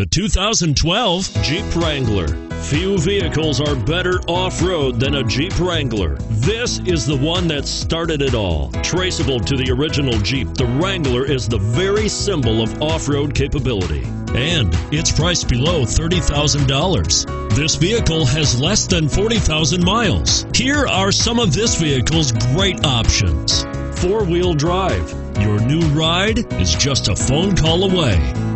The 2012 Jeep Wrangler. Few vehicles are better off-road than a Jeep Wrangler. This is the one that started it all. Traceable to the original Jeep, the Wrangler is the very symbol of off-road capability. And it's priced below $30,000. This vehicle has less than 40,000 miles. Here are some of this vehicle's great options. Four-wheel drive. Your new ride is just a phone call away.